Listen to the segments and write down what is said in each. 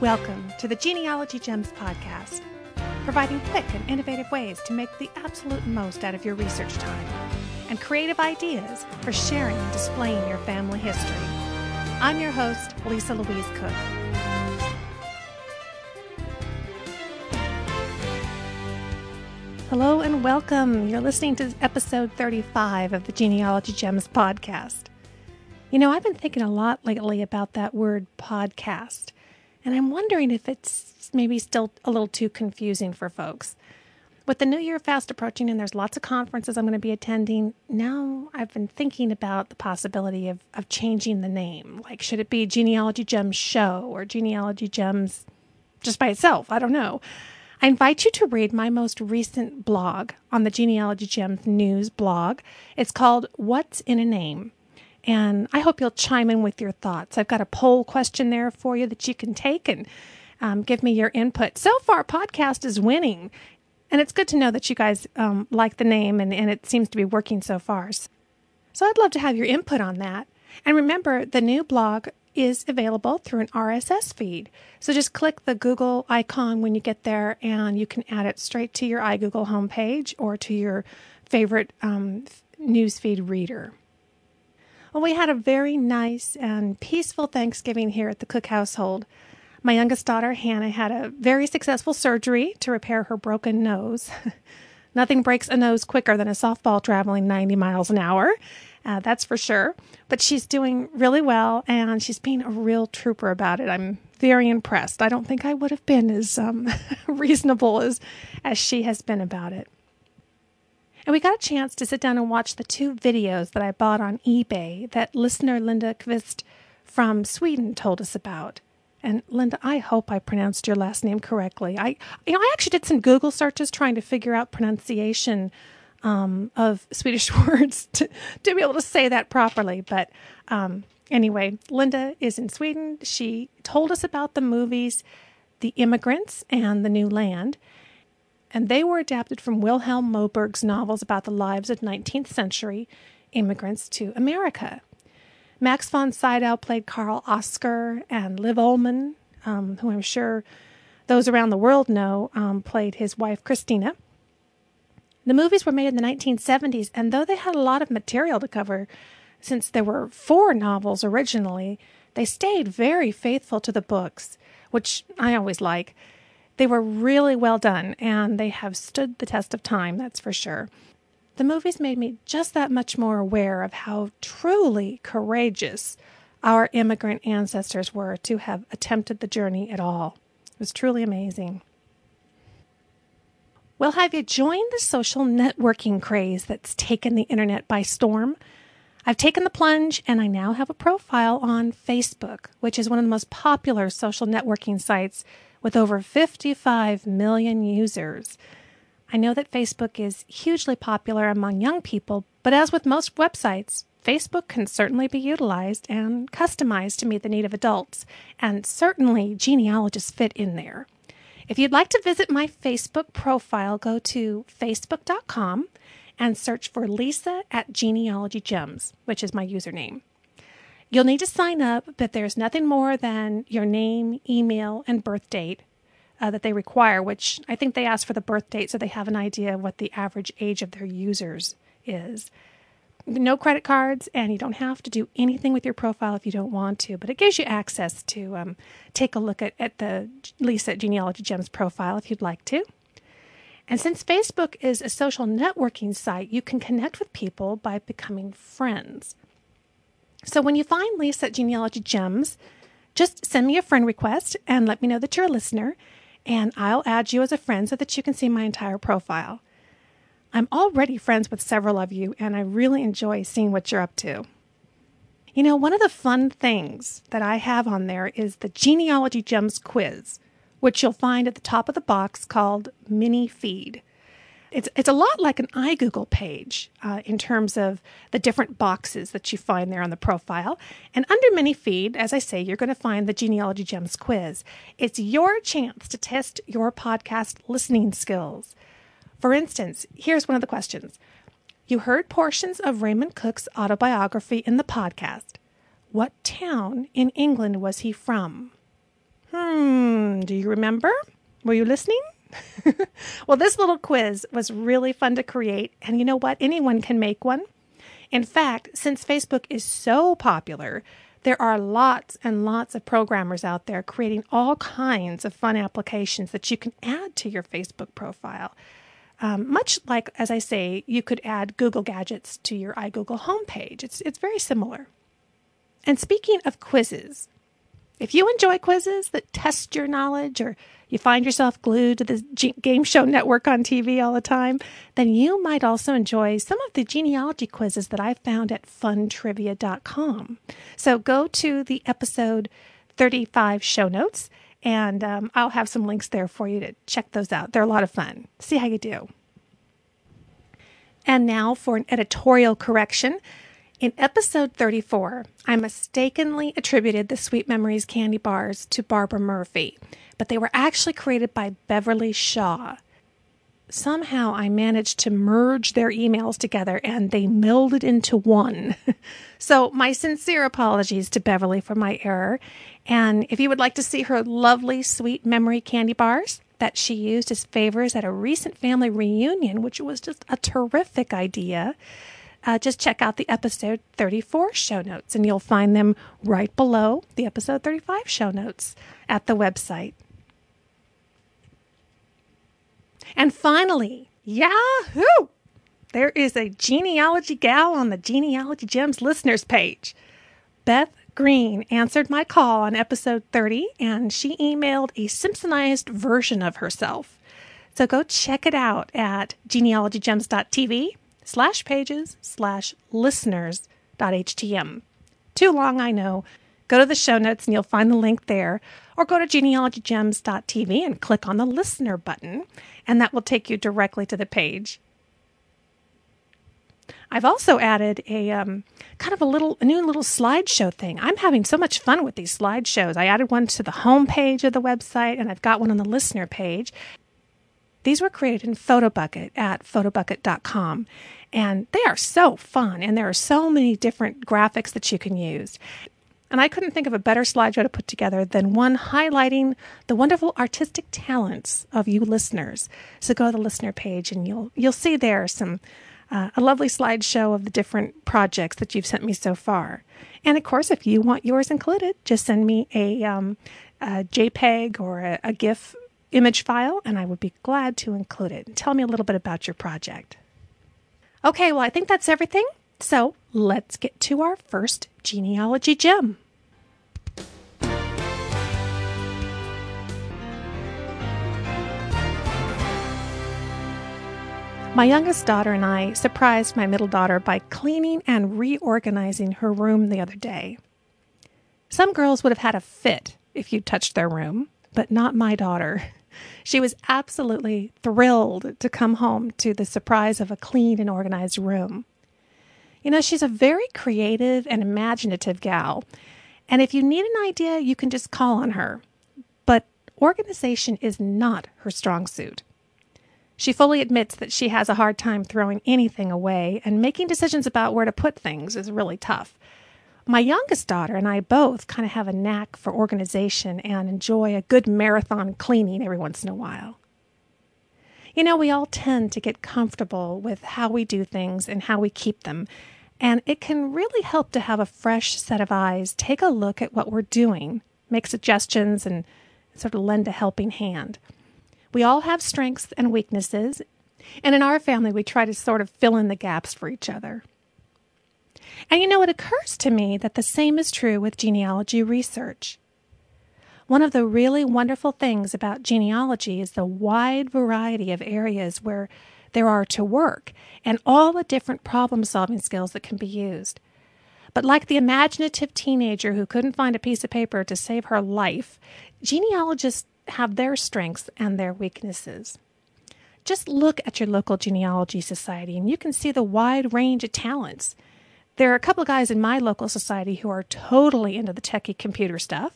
Welcome to the Genealogy Gems podcast, providing quick and innovative ways to make the absolute most out of your research time and creative ideas for sharing and displaying your family history. I'm your host, Lisa Louise Cook. Hello and welcome. You're listening to episode 35 of the Genealogy Gems podcast. You know, I've been thinking a lot lately about that word podcast. And I'm wondering if it's maybe still a little too confusing for folks. With the new year fast approaching and there's lots of conferences I'm going to be attending, now I've been thinking about the possibility of changing the name. Like, should it be Genealogy Gems Show or Genealogy Gems just by itself? I don't know. I invite you to read my most recent blog on the Genealogy Gems news blog. It's called What's in a Name? And I hope you'll chime in with your thoughts. I've got a poll question there for you that you can take and give me your input. So far, podcast is winning. And it's good to know that you guys like the name and it seems to be working so far. So I'd love to have your input on that. And remember, the new blog is available through an RSS feed. So just click the Google icon when you get there and you can add it straight to your iGoogle homepage or to your favorite newsfeed reader. Well, we had a very nice and peaceful Thanksgiving here at the Cook household. My youngest daughter, Hannah, had a very successful surgery to repair her broken nose. Nothing breaks a nose quicker than a softball traveling 90 miles an hour, that's for sure. But she's doing really well, and she's being a real trooper about it. I'm very impressed. I don't think I would have been as reasonable as she has been about it. And we got a chance to sit down and watch the two videos that I bought on eBay that listener Linda Kvist from Sweden told us about. And Linda, I hope I pronounced your last name correctly. I actually did some Google searches trying to figure out pronunciation of Swedish words to be able to say that properly. But anyway, Linda is in Sweden. She told us about the movies The Immigrants and The New Land. And they were adapted from Wilhelm Moberg's novels about the lives of 19th century immigrants to America. Max von Sydow played Carl Oskar, and Liv Ullmann, who I'm sure those around the world know, played his wife Christina. The movies were made in the 1970s, and though they had a lot of material to cover, since there were four novels originally, they stayed very faithful to the books, which I always like. They were really well done, and they have stood the test of time, that's for sure. The movies made me just that much more aware of how truly courageous our immigrant ancestors were to have attempted the journey at all. It was truly amazing. Well, have you joined the social networking craze that's taken the internet by storm? I've taken the plunge, and I now have a profile on Facebook, which is one of the most popular social networking sites with over 55 million users. I know that Facebook is hugely popular among young people, but as with most websites, Facebook can certainly be utilized and customized to meet the need of adults, and certainly genealogists fit in there. If you'd like to visit my Facebook profile, go to Facebook.com and search for Lisa at Genealogy Gems, which is my username. You'll need to sign up, but there's nothing more than your name, email, and birth date that they require, which I think they ask for the birth date so they have an idea of what the average age of their users is. No credit cards, and you don't have to do anything with your profile if you don't want to, but it gives you access to take a look at the Lisa at Genealogy Gems profile if you'd like to. And since Facebook is a social networking site, you can connect with people by becoming friends. So when you find Lisa at Genealogy Gems, just send me a friend request and let me know that you're a listener, and I'll add you as a friend so that you can see my entire profile. I'm already friends with several of you, and I really enjoy seeing what you're up to. You know, one of the fun things that I have on there is the Genealogy Gems quiz, which you'll find at the top of the box called Mini Feed. It's a lot like an iGoogle page in terms of the different boxes that you find there on the profile. And under Mini Feed, as I say, you're going to find the Genealogy Gems quiz. It's your chance to test your podcast listening skills. For instance, here's one of the questions. You heard portions of Raymond Cook's autobiography in the podcast. What town in England was he from? Do you remember? Were you listening? Well, this little quiz was really fun to create, and you know what? Anyone can make one. In fact, since Facebook is so popular, there are lots and lots of programmers out there creating all kinds of fun applications that you can add to your Facebook profile. Much like, as I say, you could add Google Gadgets to your iGoogle homepage. It's very similar. And speaking of quizzes, if you enjoy quizzes that test your knowledge, or you find yourself glued to the game show network on TV all the time, then you might also enjoy some of the genealogy quizzes that I found at FunTrivia.com. So go to the episode 35 show notes, and I'll have some links there for you to check those out. They're a lot of fun. See how you do. And now for an editorial correction. In episode 34, I mistakenly attributed the Sweet Memories candy bars to Barbara Murphy, but they were actually created by Beverly Shaw. Somehow I managed to merge their emails together and they melded into one. So my sincere apologies to Beverly for my error. And if you would like to see her lovely Sweet Memory candy bars that she used as favors at a recent family reunion, which was just a terrific idea, just check out the episode 34 show notes, and you'll find them right below the episode 35 show notes at the website. And finally, Yahoo! There is a genealogy gal on the Genealogy Gems listeners page. Beth Green answered my call on episode 30, and she emailed a Simpsonized version of herself. So go check it out at genealogygems.tv/pages/listeners.htm. Too long, I know. Go to the show notes and you'll find the link there, or go to genealogygems.tv and click on the listener button, and that will take you directly to the page. I've also added a kind of a new little slideshow thing. I'm having so much fun with these slideshows. I added one to the homepage of the website, and I've got one on the listener page. These were created in Photobucket at Photobucket.com, and they are so fun, and there are so many different graphics that you can use. And I couldn't think of a better slideshow to put together than one highlighting the wonderful artistic talents of you listeners. So go to the listener page, and you'll see there some a lovely slideshow of the different projects that you've sent me so far. And, of course, if you want yours included, just send me a JPEG or a GIF image file, and I would be glad to include it. Tell me a little bit about your project. Okay, well, I think that's everything. So let's get to our first genealogy gem. My youngest daughter and I surprised my middle daughter by cleaning and reorganizing her room the other day. Some girls would have had a fit if you touched their room, but not my daughter. She was absolutely thrilled to come home to the surprise of a clean and organized room. You know, she's a very creative and imaginative gal, and if you need an idea, you can just call on her. But organization is not her strong suit. She fully admits that she has a hard time throwing anything away, and making decisions about where to put things is really tough. My youngest daughter and I both kind of have a knack for organization and enjoy a good marathon cleaning every once in a while. You know, we all tend to get comfortable with how we do things and how we keep them, and it can really help to have a fresh set of eyes take a look at what we're doing, make suggestions, and sort of lend a helping hand. We all have strengths and weaknesses, and in our family, we try to sort of fill in the gaps for each other. And you know, it occurs to me that the same is true with genealogy research. One of the really wonderful things about genealogy is the wide variety of areas where there are to work and all the different problem-solving skills that can be used. But like the imaginative teenager who couldn't find a piece of paper to save her life, genealogists have their strengths and their weaknesses. Just look at your local genealogy society and you can see the wide range of talents. There are a couple of guys in my local society who are totally into the techie computer stuff.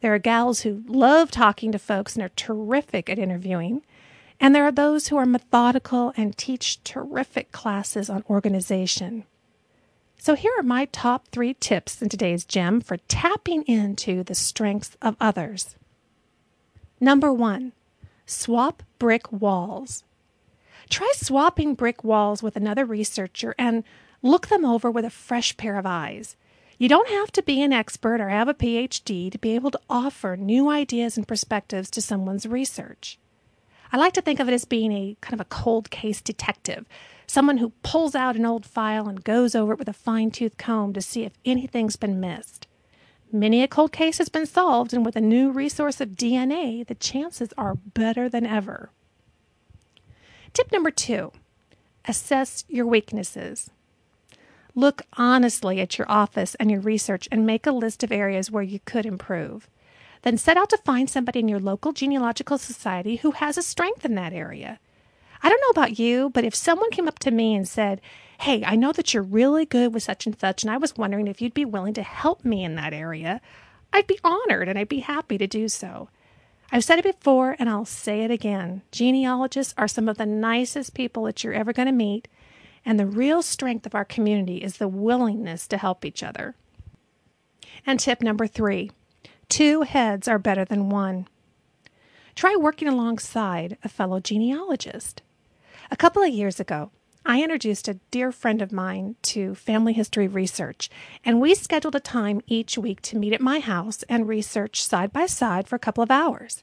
There are gals who love talking to folks and are terrific at interviewing. And there are those who are methodical and teach terrific classes on organization. So here are my top 3 tips in today's gem for tapping into the strengths of others. Number 1, swap brick walls. Try swapping brick walls with another researcher and look them over with a fresh pair of eyes. You don't have to be an expert or have a PhD to be able to offer new ideas and perspectives to someone's research. I like to think of it as being a kind of a cold case detective, someone who pulls out an old file and goes over it with a fine-tooth comb to see if anything's been missed. Many a cold case has been solved, and with a new resource of DNA, the chances are better than ever. Tip number 2, assess your weaknesses. Look honestly at your office and your research and make a list of areas where you could improve. Then set out to find somebody in your local genealogical society who has a strength in that area. I don't know about you, but if someone came up to me and said, "Hey, I know that you're really good with such and such, and I was wondering if you'd be willing to help me in that area," I'd be honored and I'd be happy to do so. I've said it before and I'll say it again. Genealogists are some of the nicest people that you're ever going to meet, and the real strength of our community is the willingness to help each other. And tip number 3. 2 heads are better than one. Try working alongside a fellow genealogist. A couple of years ago, I introduced a dear friend of mine to family history research, and we scheduled a time each week to meet at my house and research side by side for a couple of hours.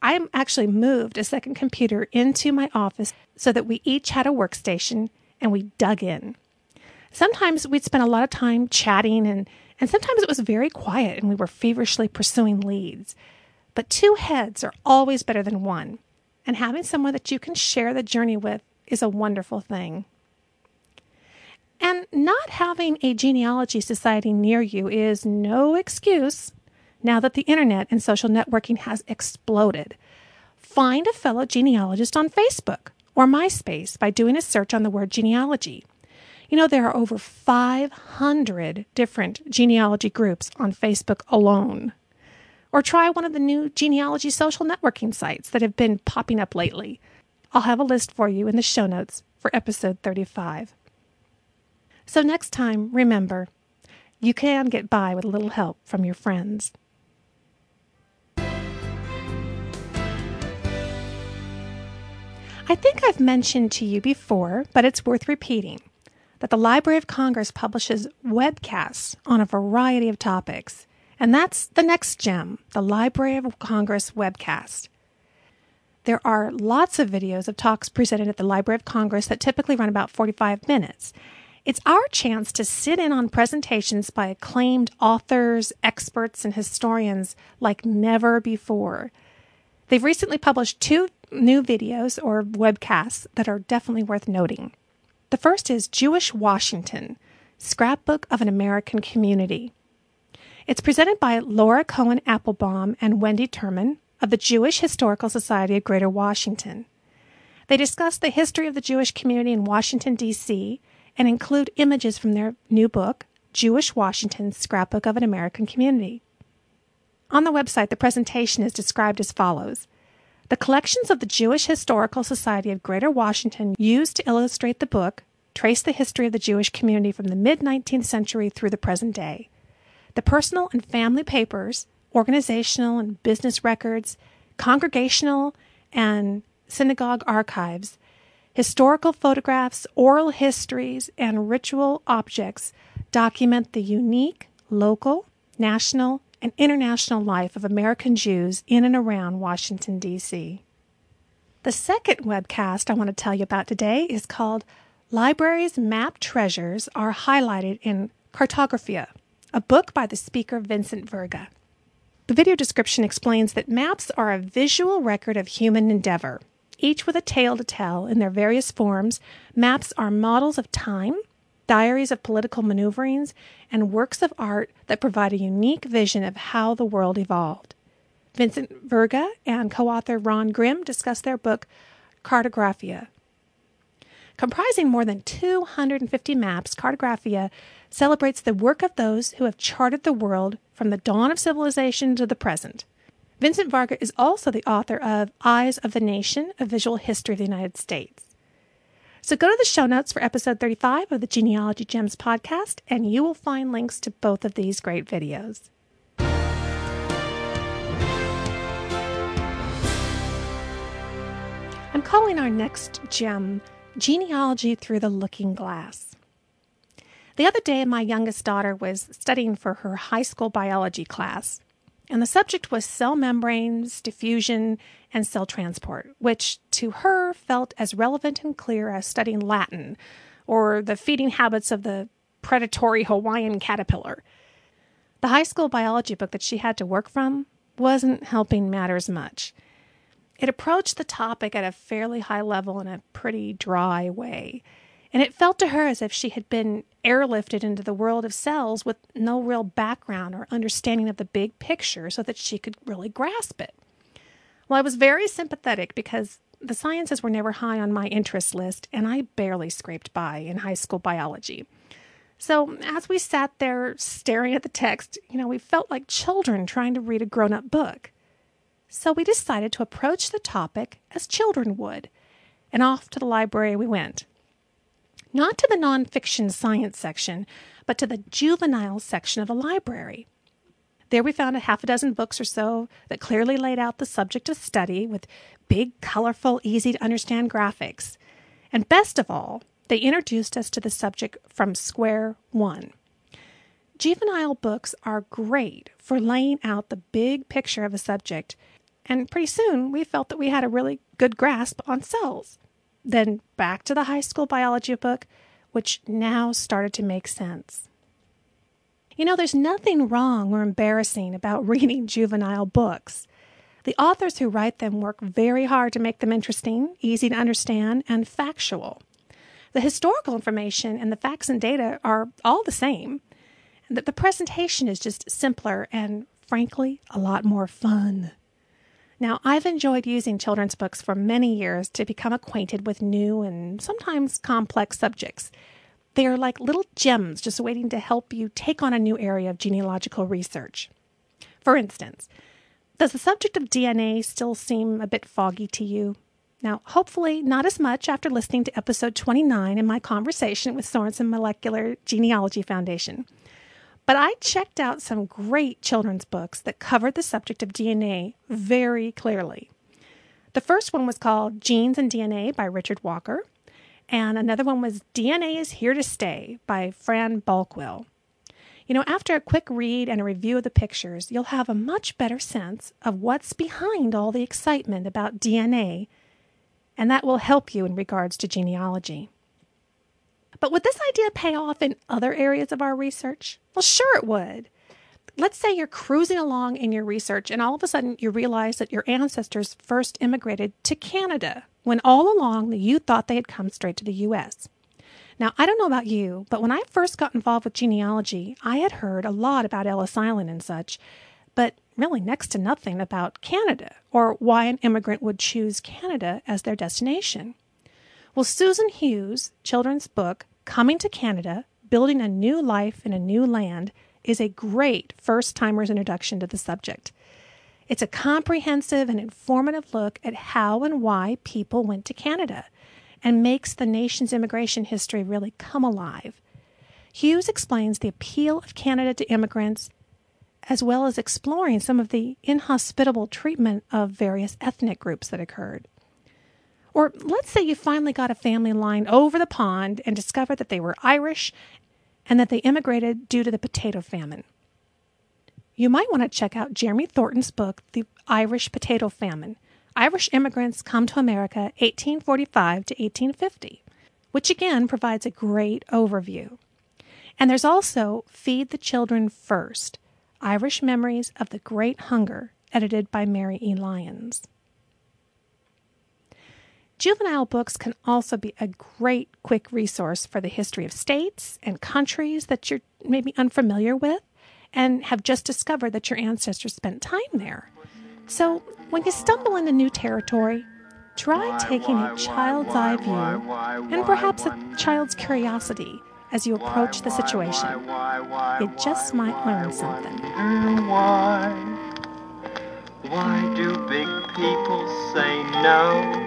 I actually moved a second computer into my office so that we each had a workstation, and we dug in. Sometimes we'd spend a lot of time chatting, and sometimes it was very quiet and we were feverishly pursuing leads. But 2 heads are always better than one, and having someone that you can share the journey with is a wonderful thing. And not having a genealogy society near you is no excuse now that the internet and social networking has exploded. Find a fellow genealogist on Facebook or MySpace by doing a search on the word genealogy. You know, there are over 500 different genealogy groups on Facebook alone. Or try one of the new genealogy social networking sites that have been popping up lately. I'll have a list for you in the show notes for episode 35. So next time, remember, you can get by with a little help from your friends. I think I've mentioned to you before, but it's worth repeating, that the Library of Congress publishes webcasts on a variety of topics. And that's the next gem, the Library of Congress webcast. There are lots of videos of talks presented at the Library of Congress that typically run about 45 minutes. It's our chance to sit in on presentations by acclaimed authors, experts, and historians like never before. They've recently published 2 new videos or webcasts that are definitely worth noting. The first is Jewish Washington, Scrapbook of an American Community. It's presented by Laura Cohen Appelbaum and Wendy Turman of the Jewish Historical Society of Greater Washington. They discuss the history of the Jewish community in Washington, D.C., and include images from their new book, Jewish Washington, Scrapbook of an American Community. On the website, the presentation is described as follows. The collections of the Jewish Historical Society of Greater Washington used to illustrate the book trace the history of the Jewish community from the mid-19th century through the present day. The personal and family papers, organizational and business records, congregational and synagogue archives, historical photographs, oral histories, and ritual objects document the unique, local, national, and international life of American Jews in and around Washington, D.C. The second webcast I want to tell you about today is called Libraries Map Treasures Are Highlighted in Cartographia, a book by the speaker Vincent Virga. The video description explains that maps are a visual record of human endeavor, each with a tale to tell in their various forms. Maps are models of time, diaries of political maneuverings, and works of art that provide a unique vision of how the world evolved. Vincent Virga and co-author Ron Grimm discuss their book, Cartographia. Comprising more than 250 maps, Cartographia celebrates the work of those who have charted the world from the dawn of civilization to the present. Vincent Virga is also the author of Eyes of the Nation, A Visual History of the United States. So go to the show notes for episode 35 of the Genealogy Gems podcast, and you will find links to both of these great videos. calling our next gem, Genealogy Through the Looking Glass. The other day, my youngest daughter was studying for her high school biology class, and the subject was cell membranes, diffusion, and cell transport, which to her felt as relevant and clear as studying Latin or the feeding habits of the predatory Hawaiian caterpillar. The high school biology book that she had to work from wasn't helping matters much. It approached the topic at a fairly high level in a pretty dry way, and it felt to her as if she had been airlifted into the world of cells with no real background or understanding of the big picture so that she could really grasp it. Well, I was very sympathetic because the sciences were never high on my interest list, and I barely scraped by in high school biology. So as we sat there staring at the text, we felt like children trying to read a grown-up book. So we decided to approach the topic as children would, and off to the library we went. Not to the nonfiction science section, but to the juvenile section of the library. There we found a half a dozen books or so that clearly laid out the subject of study with big, colorful, easy-to-understand graphics. And best of all, they introduced us to the subject from square one. Juvenile books are great for laying out the big picture of a subject, and pretty soon we felt that we had a really good grasp on cells. Then back to the high school biology book, which now started to make sense. There's nothing wrong or embarrassing about reading juvenile books. The authors who write them work very hard to make them interesting, easy to understand, and factual. The historical information and the facts and data are all the same. The presentation is just simpler and, frankly, a lot more fun. Now, I've enjoyed using children's books for many years to become acquainted with new and sometimes complex subjects. They are like little gems just waiting to help you take on a new area of genealogical research. For instance, does the subject of DNA still seem a bit foggy to you? Now, hopefully not as much after listening to episode 29 in my conversation with Sorensen Molecular Genealogy Foundation. But I checked out some great children's books that covered the subject of DNA very clearly. The first one was called Genes and DNA by Richard Walker, and another one was DNA is Here to Stay by Fran Balkwill. After a quick read and a review of the pictures, you'll have a much better sense of what's behind all the excitement about DNA, and that will help you in regards to genealogy. But would this idea pay off in other areas of our research? Well, sure it would. Let's say you're cruising along in your research and all of a sudden you realize that your ancestors first immigrated to Canada when all along you thought they had come straight to the U.S. Now, I don't know about you, but when I first got involved with genealogy, I had heard a lot about Ellis Island and such, but really next to nothing about Canada or why an immigrant would choose Canada as their destination. Well, Susan Hughes' children's book, Coming to Canada, Building a New Life in a New Land, is a great first-timer's introduction to the subject. It's a comprehensive and informative look at how and why people went to Canada and makes the nation's immigration history really come alive. Hughes explains the appeal of Canada to immigrants, as well as exploring some of the inhospitable treatment of various ethnic groups that occurred. Or let's say you finally got a family line over the pond and discovered that they were Irish and that they immigrated due to the potato famine. You might want to check out Jeremy Thornton's book, The Irish Potato Famine, Irish Immigrants Come to America, 1845 to 1850, which again provides a great overview. And there's also Feed the Children First, Irish Memories of the Great Hunger, edited by Mary E. Lyons. Juvenile books can also be a great quick resource for the history of states and countries that you're maybe unfamiliar with and have just discovered that your ancestors spent time there. So when you stumble into new territory, try taking a child's eye view and perhaps a child's curiosity as you approach the situation. You just might learn something. Why do big people say no?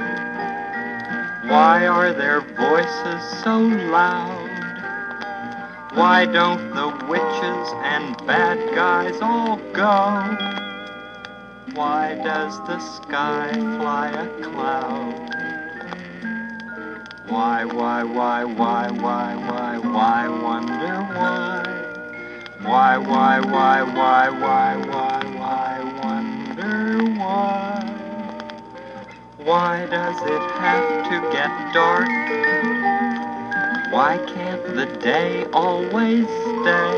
Why are their voices so loud? Why don't the witches and bad guys all go? Why does the sky fly a cloud? Why, wonder why? Why, wonder why? Why does it have to get dark? Why can't the day always stay?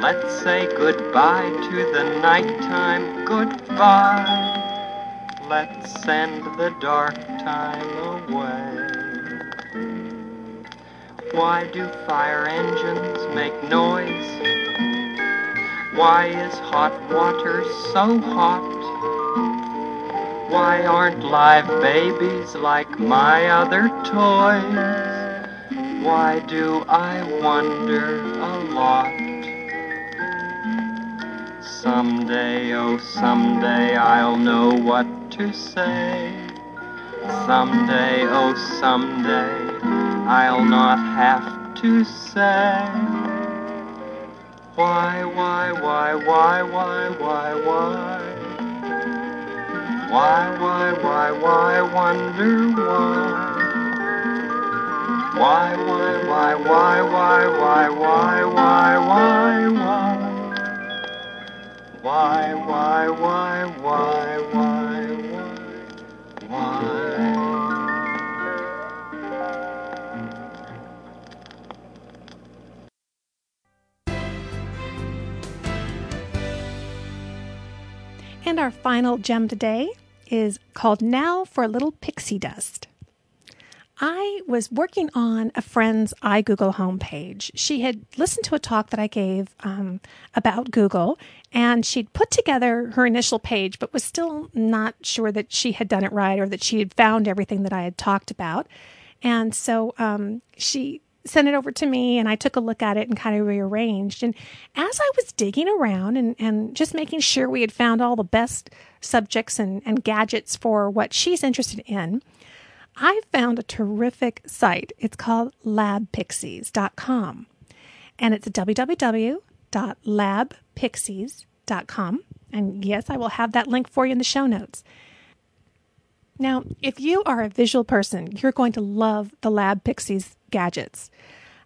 Let's say goodbye to the nighttime, goodbye. Let's send the dark time away. Why do fire engines make noise? Why is hot water so hot? Why aren't live babies like my other toys? Why do I wonder a lot? Someday, oh someday, I'll know what to say. Someday, oh someday, I'll not have to say. Why? Why, wonder why? Why? Why? And our final gem today is called Now for a Little Pixie Dust. I was working on a friend's iGoogle homepage. She had listened to a talk that I gave about Google, and she'd put together her initial page, but was still not sure that she had done it right or that she had found everything that I had talked about. And so she sent it over to me, and I took a look at it and kind of rearranged. And as I was digging around and just making sure we had found all the best subjects and gadgets for what she's interested in, I found a terrific site. It's called LabPixies.com, and it's www.labpixies.com. And yes, I will have that link for you in the show notes. Now, if you are a visual person, you're going to love the Lab Pixies gadgets.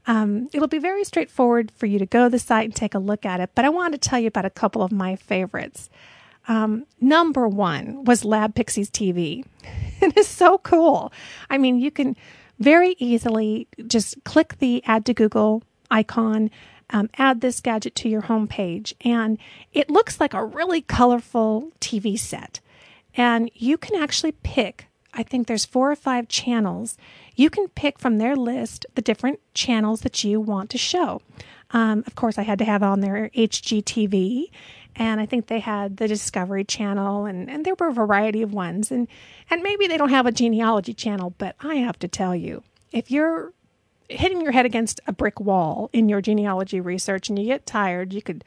It'll be very straightforward for you to go to the site and take a look at it, but I wanted to tell you about a couple of my favorites. Number one was Lab Pixies TV. It is so cool. I mean, you can very easily just click the Add to Google icon, add this gadget to your homepage, and it looks like a really colorful TV set. And you can actually pick, I think there's 4 or 5 channels. You can pick from their list the different channels that you want to show. Of course, I had to have on their HGTV, and I think they had the Discovery Channel, and there were a variety of ones. And maybe they don't have a genealogy channel, but I have to tell you, if you're hitting your head against a brick wall in your genealogy research and you get tired, you could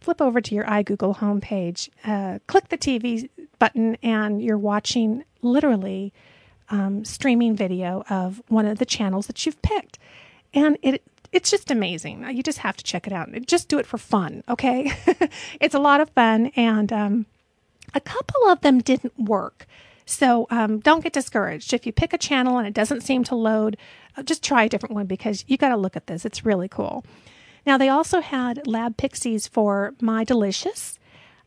flip over to your iGoogle homepage, click the TV button, and you're watching literally streaming video of one of the channels that you've picked. And it's just amazing. You just have to check it out. Just do it for fun, okay? It's a lot of fun, and a couple of them didn't work. So don't get discouraged. If you pick a channel and it doesn't seem to load, just try a different one, because you got to look at this. It's really cool. Now, they also had Lab Pixies for My Delicious.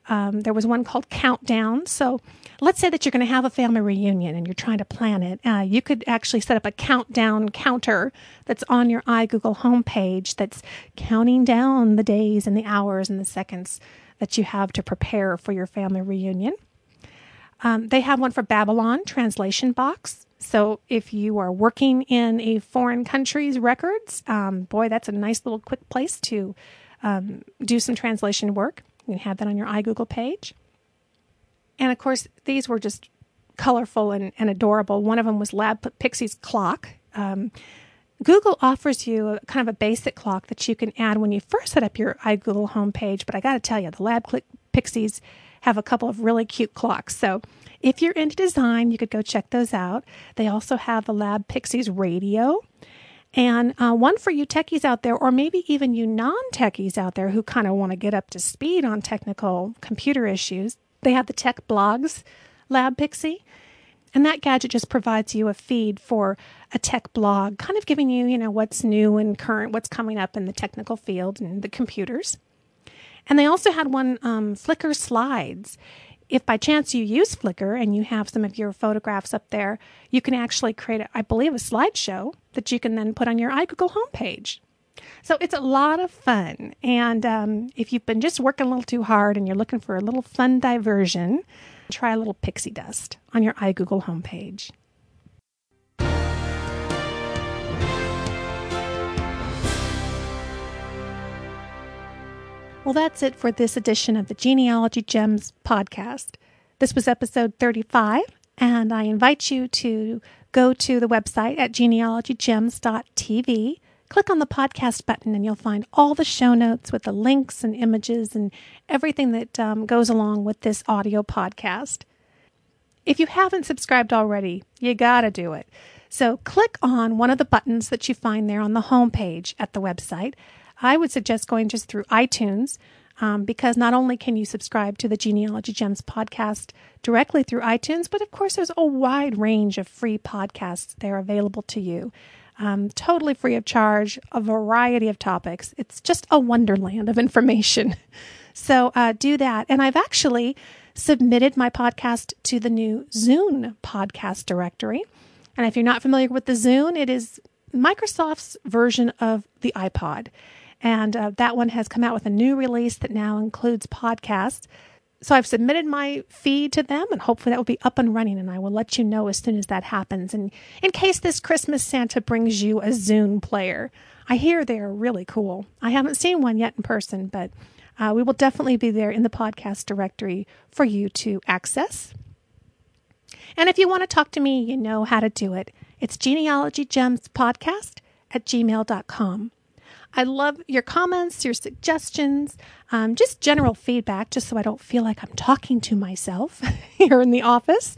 There was one called Countdown. So let's say that you're going to have a family reunion and you're trying to plan it. You could actually set up a countdown counter that's on your iGoogle homepage that's counting down the days and the hours and the seconds that you have to prepare for your family reunion. They have one for Babylon Translation Box. So if you are working in a foreign country's records, boy, that's a nice little quick place to do some translation work. You can have that on your iGoogle page. And of course, these were just colorful and adorable. One of them was Lab Pixie's Clock. Google offers you a basic clock that you can add when you first set up your iGoogle homepage. But I got to tell you, the Lab Pixies have a couple of really cute clocks. So if you're into design, you could go check those out. They also have the Lab Pixies Radio. And one for you techies out there, or maybe even you non-techies out there who kind of want to get up to speed on technical computer issues. They have the Tech Blogs Lab Pixie. And that gadget just provides you a feed for a tech blog, kind of giving you, what's new and current, what's coming up in the technical field and the computers. And they also had one, Flickr Slides. If by chance you use Flickr and you have some of your photographs up there, you can actually create, a slideshow that you can then put on your iGoogle homepage. So it's a lot of fun. And if you've been just working a little too hard and you're looking for a little fun diversion, try a little pixie dust on your iGoogle homepage. Well, that's it for this edition of the Genealogy Gems podcast. This was episode 35, and I invite you to go to the website at genealogygems.tv. Click on the podcast button, and you'll find all the show notes with the links and images and everything that goes along with this audio podcast. If you haven't subscribed already, you gotta do it. So click on one of the buttons that you find there on the homepage at the website. I would suggest going just through iTunes because not only can you subscribe to the Genealogy Gems podcast directly through iTunes, but of course there's a wide range of free podcasts there available to you. Totally free of charge, a variety of topics. It's just a wonderland of information. So do that. And I've actually submitted my podcast to the new Zune podcast directory. And if you're not familiar with the Zune, it is Microsoft's version of the iPod. And that one has come out with a new release that now includes podcasts. So I've submitted my feed to them, and hopefully that will be up and running, and I will let you know as soon as that happens. And in case this Christmas Santa brings you a Zune player, I hear they are really cool. I haven't seen one yet in person, but we will definitely be there in the podcast directory for you to access. And if you want to talk to me, you know how to do it. It's genealogygemspodcast@gmail.com. I love your comments, your suggestions, just general feedback, just so I don't feel like I'm talking to myself here in the office.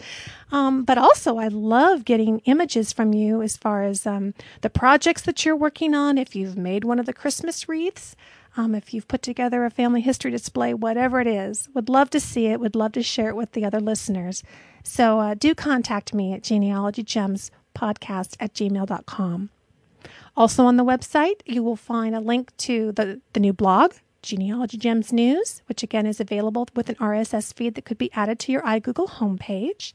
But also, I love getting images from you as far as the projects that you're working on, if you've made one of the Christmas wreaths, if you've put together a family history display, whatever it is. Would love to see it, would love to share it with the other listeners. So do contact me at genealogygemspodcast@gmail.com. Also on the website, you will find a link to the new blog, Genealogy Gems News, which again is available with an RSS feed that could be added to your iGoogle homepage,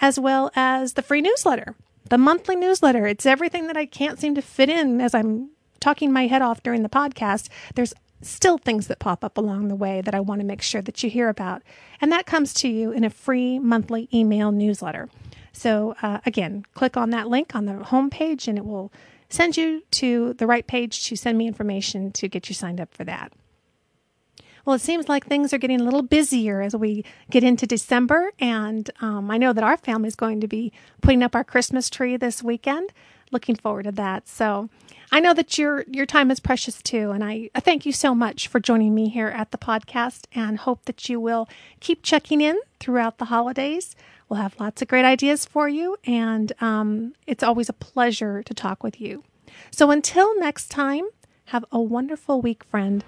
as well as the free newsletter, the monthly newsletter. It's everything that I can't seem to fit in as I'm talking my head off during the podcast. There's still things that pop up along the way that I want to make sure that you hear about. And that comes to you in a free monthly email newsletter. So again, click on that link on the homepage and it will send you to the right page to send me information to get you signed up for that. Well, it seems like things are getting a little busier as we get into December, and I know that our family is going to be putting up our Christmas tree this weekend. Looking forward to that. So I know that your time is precious too, and I thank you so much for joining me here at the podcast and hope that you will keep checking in throughout the holidays. We'll have lots of great ideas for you, and it's always a pleasure to talk with you. So until next time, have a wonderful week, friend,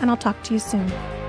and I'll talk to you soon.